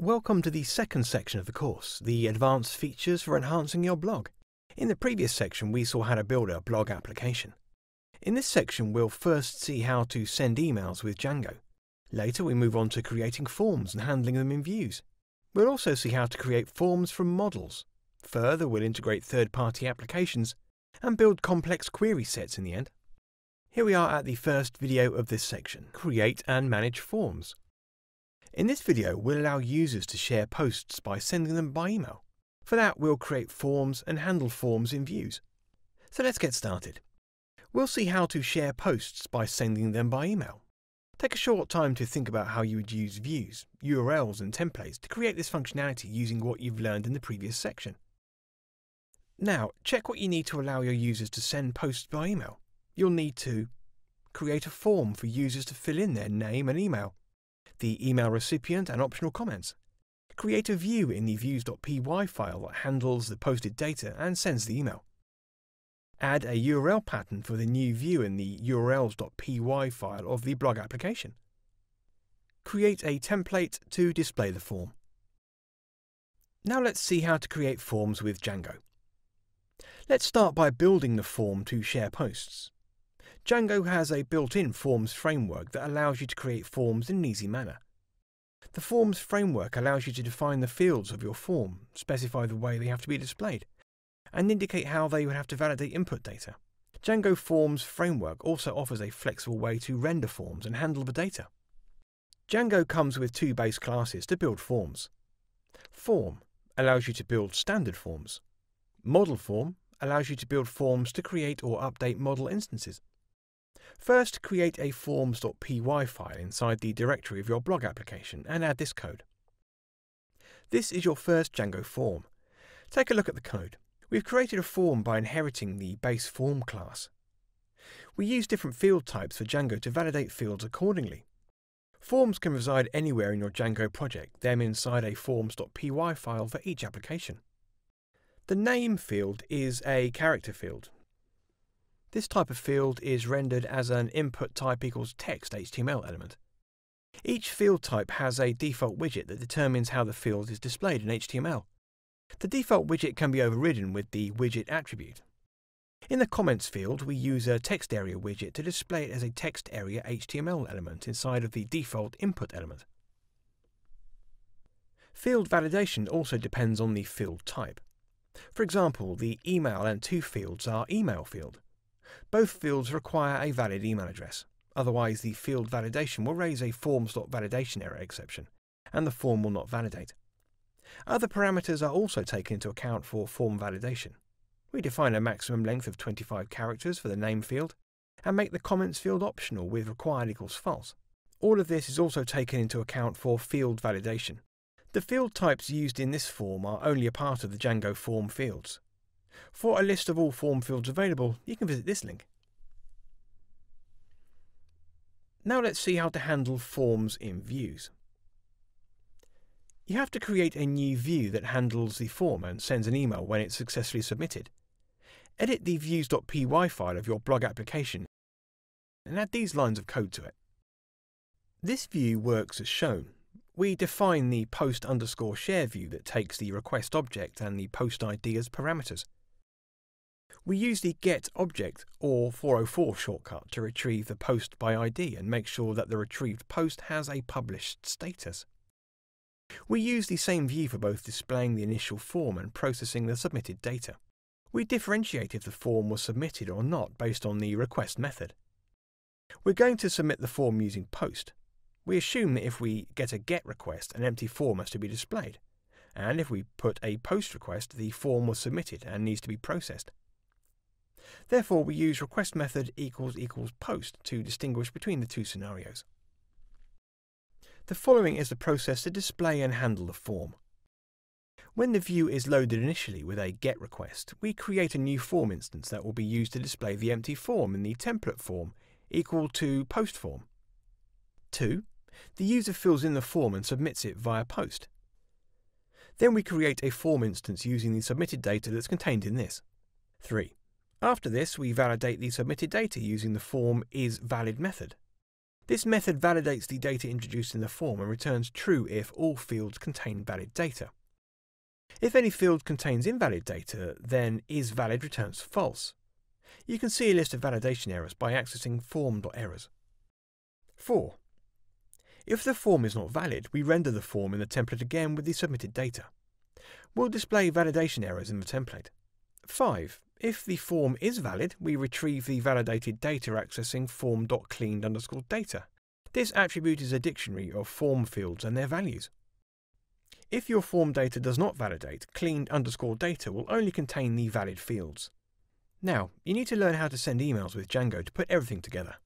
Welcome to the second section of the course, the advanced features for enhancing your blog. In the previous section, we saw how to build a blog application. In this section, we'll first see how to send emails with Django. Later, we move on to creating forms and handling them in views. We'll also see how to create forms from models. Further, we'll integrate third-party applications and build complex query sets in the end. Here we are at the first video of this section, Create and Manage Forms. In this video, we'll allow users to share posts by sending them by email. For that, we'll create forms and handle forms in views. So let's get started. We'll see how to share posts by sending them by email. Take a short time to think about how you would use views, URLs and templates to create this functionality using what you've learned in the previous section. Now, check what you need to allow your users to send posts by email. You'll need to create a form for users to fill in their name and email, the email recipient and optional comments, create a view in the views.py file that handles the posted data and sends the email, add a URL pattern for the new view in the urls.py file of the blog application, create a template to display the form. Now let's see how to create forms with Django. Let's start by building the form to share posts. Django has a built-in forms framework that allows you to create forms in an easy manner. The forms framework allows you to define the fields of your form, specify the way they have to be displayed, and indicate how they would have to validate input data. Django Forms framework also offers a flexible way to render forms and handle the data. Django comes with two base classes to build forms. Form allows you to build standard forms. Model form allows you to build forms to create or update model instances. First, create a forms.py file inside the directory of your blog application and add this code. This is your first Django form. Take a look at the code. We've created a form by inheriting the base form class. We use different field types for Django to validate fields accordingly. Forms can reside anywhere in your Django project, them inside a forms.py file for each application. The name field is a character field. This type of field is rendered as an input type equals text HTML element. Each field type has a default widget that determines how the field is displayed in HTML. The default widget can be overridden with the widget attribute. In the comments field, we use a text area widget to display it as a text area HTML element inside of the default input element. Field validation also depends on the field type. For example, the email and to fields are email field. Both fields require a valid email address, otherwise the field validation will raise a forms.validation error exception, and the form will not validate. Other parameters are also taken into account for form validation. We define a maximum length of 25 characters for the name field, and make the comments field optional with required equals false. All of this is also taken into account for field validation. The field types used in this form are only a part of the Django form fields. For a list of all form fields available, you can visit this link. Now let's see how to handle forms in views. You have to create a new view that handles the form and sends an email when it's successfully submitted. Edit the views.py file of your blog application and add these lines of code to it. This view works as shown. We define the post_share view that takes the request object and the post ID as parameters. We use the get object or 404 shortcut to retrieve the post by ID and make sure that the retrieved post has a published status. We use the same view for both displaying the initial form and processing the submitted data. We differentiate if the form was submitted or not based on the request method. We're going to submit the form using post. We assume that if we get a get request, an empty form has to be displayed, and if we put a post request, the form was submitted and needs to be processed. Therefore, we use request method == post to distinguish between the two scenarios. The following is the process to display and handle the form. When the view is loaded initially with a get request, we create a new form instance that will be used to display the empty form in the template form equal to post form. 2. The user fills in the form and submits it via post. Then we create a form instance using the submitted data that's contained in this. 3. After this, we validate the submitted data using the form isValid method. This method validates the data introduced in the form and returns true if all fields contain valid data. If any field contains invalid data, then isValid returns false. You can see a list of validation errors by accessing form.errors. 4. If the form is not valid, we render the form in the template again with the submitted data. We'll display validation errors in the template. 5. If the form is valid, we retrieve the validated data accessing form.cleaned_data. This attribute is a dictionary of form fields and their values. If your form data does not validate, cleaned_data will only contain the valid fields. Now, you need to learn how to send emails with Django to put everything together.